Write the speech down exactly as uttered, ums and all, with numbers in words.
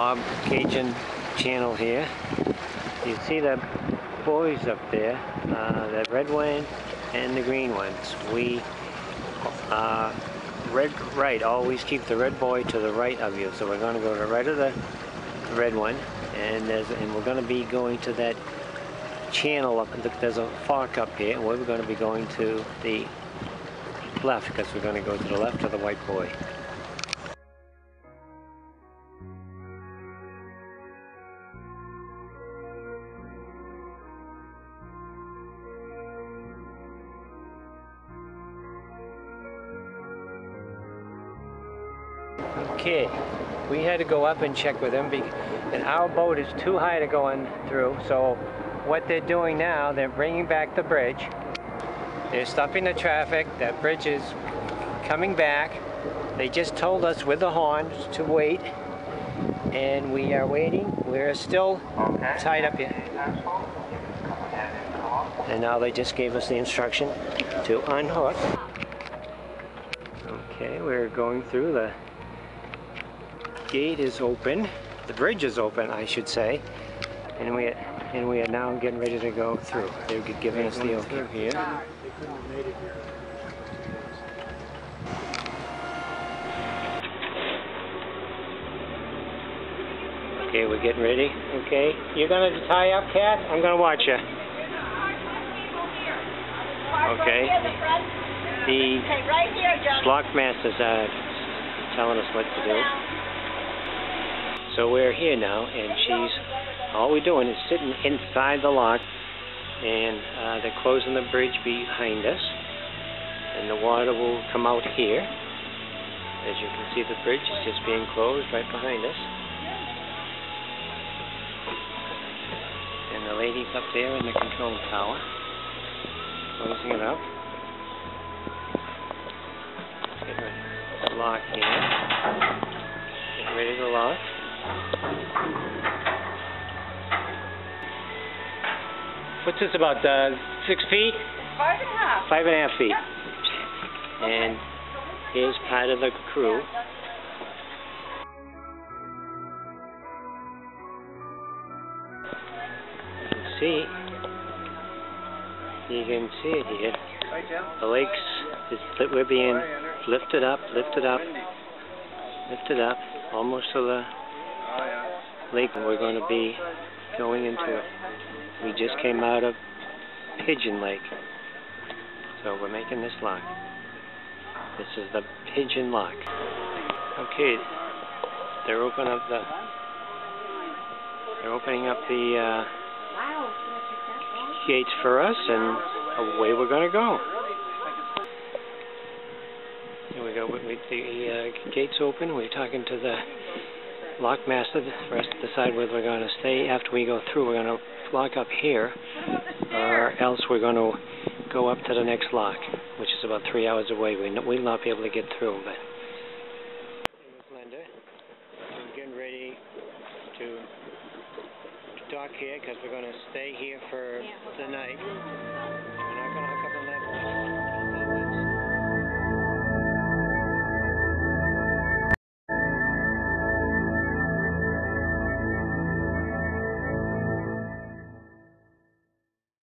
Bobcaygeon channel here. You see the buoys up there, uh, the red one and the green ones. We uh, red right always keep the red buoy to the right of you. So we're going to go to the right of the red one, and there's and we're going to be going to that channel up. There's a fork up here, and we're going to be going to the left because we're going to go to the left of the white buoy. Okay, we had to go up and check with them, and our boat is too high to go in through. So what they're doing now, they're bringing back the bridge. They're stopping the traffic. That bridge is coming back. They just told us with the horns to wait, and we are waiting. We're still tied up here. And now they just gave us the instruction to unhook. Okay, we're going through. The gate is open, the bridge is open, I should say, and we and we are now getting ready to go through. They're giving us the okay here. Okay, we're getting ready. Okay, you're going to tie up, Kat? I'm going to watch you. Okay. The block masters are telling us what to do. So we're here now, and she's, all we're doing is sitting inside the lock, and uh, they're closing the bridge behind us, and the water will come out here. As you can see, the bridge is just being closed right behind us. And the lady's up there in the control tower, closing it up. Get ready to lock here. Get ready to lock. What's this about, uh, six feet? Five and a half. Five and a half feet. Yeah. And here's part of the crew. You can see, you can see it here. The lake's, is, we're being lifted up, lifted up, lifted up, almost to the lake, and we're going to be going into it. We just came out of Pigeon Lake, so we're making this lock. This is the Pigeon Lock. Okay, they're opening up the. They're opening up the uh, gates for us, and away we're going to go. Here we go. With the uh, gates open, we're talking to the lockmaster, for us to decide whether we're going to stay after we go through. We're going to lock up here, or else we're going to go up to the next lock, which is about three hours away. We will not be able to get through, but Linda, I'm getting ready to dock here because we're going to stay here for the night.